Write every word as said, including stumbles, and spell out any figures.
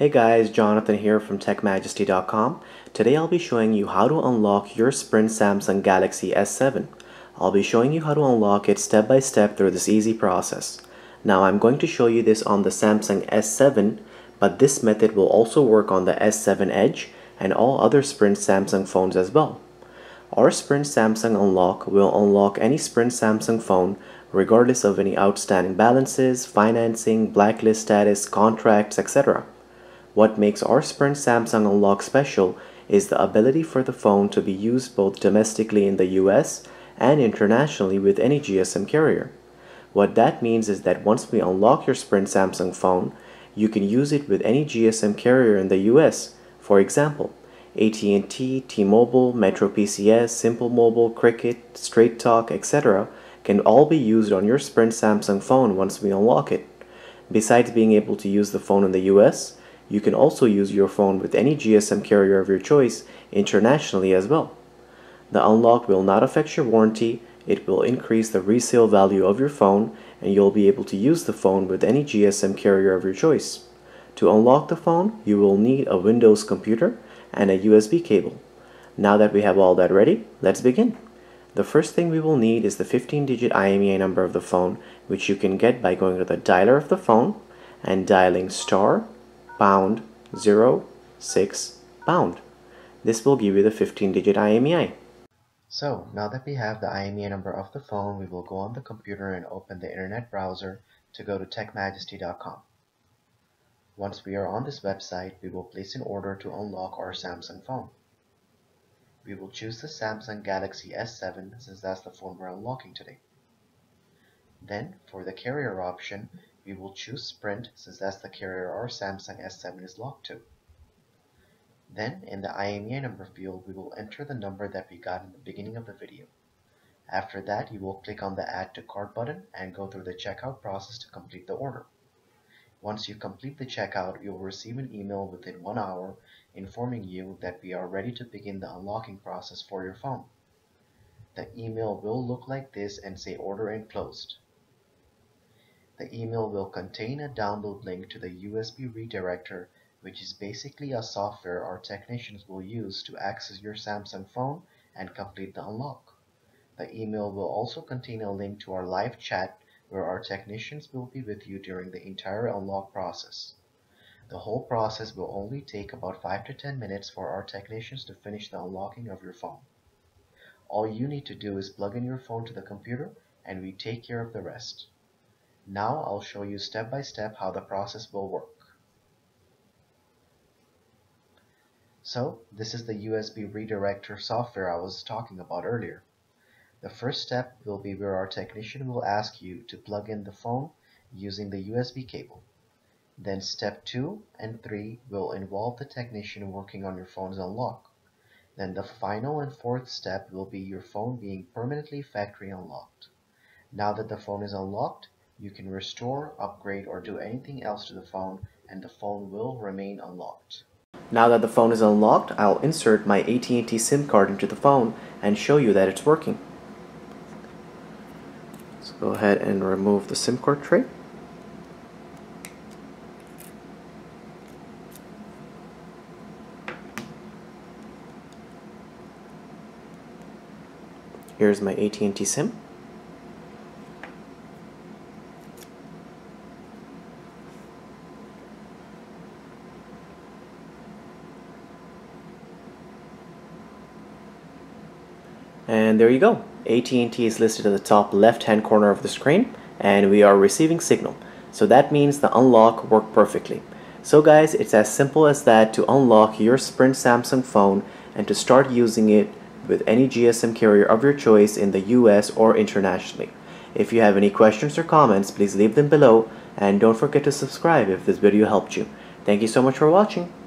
Hey guys, Jonathan here from tech majesty dot com. Today I'll be showing you how to unlock your Sprint Samsung Galaxy S seven. I'll be showing you how to unlock it step by step through this easy process. Now I'm going to show you this on the Samsung S seven, but this method will also work on the S seven Edge and all other Sprint Samsung phones as well. Our Sprint Samsung unlock will unlock any Sprint Samsung phone regardless of any outstanding balances, financing, blacklist status, contracts, et cetera. What makes our Sprint Samsung Unlock special is the ability for the phone to be used both domestically in the U S and internationally with any G S M carrier. What that means is that once we unlock your Sprint Samsung phone, you can use it with any G S M carrier in the U S. For example, A T and T, T-Mobile, MetroPCS, Simple Mobile, Cricket, Straight Talk, et cetera can all be used on your Sprint Samsung phone once we unlock it. Besides being able to use the phone in the U S, you can also use your phone with any G S M carrier of your choice internationally as well. The unlock will not affect your warranty, it will increase the resale value of your phone, and you'll be able to use the phone with any G S M carrier of your choice. To unlock the phone, you will need a Windows computer and a U S B cable. Now that we have all that ready, let's begin. The first thing we will need is the fifteen digit I M E I number of the phone, which you can get by going to the dialer of the phone and dialing star pound zero six pound. This will give you the fifteen digit I M E I. So now that we have the I M E I number of the phone, we will go on the computer and open the internet browser to go to tech majesty dot com. Once we are on this website, we will place an order to unlock our Samsung phone. We will choose the Samsung Galaxy S seven since that's the phone we're unlocking today. Then for the carrier option, we will choose Sprint since that's the carrier our Samsung S seven is locked to. Then in the I M E I number field, we will enter the number that we got in the beginning of the video. After that, you will click on the Add to Cart button and go through the checkout process to complete the order. Once you complete the checkout, you will receive an email within one hour informing you that we are ready to begin the unlocking process for your phone. The email will look like this and say Order In Closed. The email will contain a download link to the U S B redirector, which is basically a software our technicians will use to access your Samsung phone and complete the unlock. The email will also contain a link to our live chat where our technicians will be with you during the entire unlock process. The whole process will only take about five to ten minutes for our technicians to finish the unlocking of your phone. All you need to do is plug in your phone to the computer and we take care of the rest. Now I'll show you step by step how the process will work. So this is the U S B redirector software I was talking about earlier. The first step will be where our technician will ask you to plug in the phone using the U S B cable. Then step two and three will involve the technician working on your phone's unlock. Then the final and fourth step will be your phone being permanently factory unlocked. Now that the phone is unlocked, you can restore, upgrade, or do anything else to the phone, and the phone will remain unlocked. Now that the phone is unlocked, I'll insert my A T and T SIM card into the phone and show you that it's working. So go ahead and remove the SIM card tray. Here's my A T and T SIM. And there you go. A T and T is listed at the top left-hand corner of the screen, and we are receiving signal. So that means the unlock worked perfectly. So guys, it's as simple as that to unlock your Sprint Samsung phone and to start using it with any G S M carrier of your choice in the U S or internationally. If you have any questions or comments, please leave them below, and don't forget to subscribe if this video helped you. Thank you so much for watching.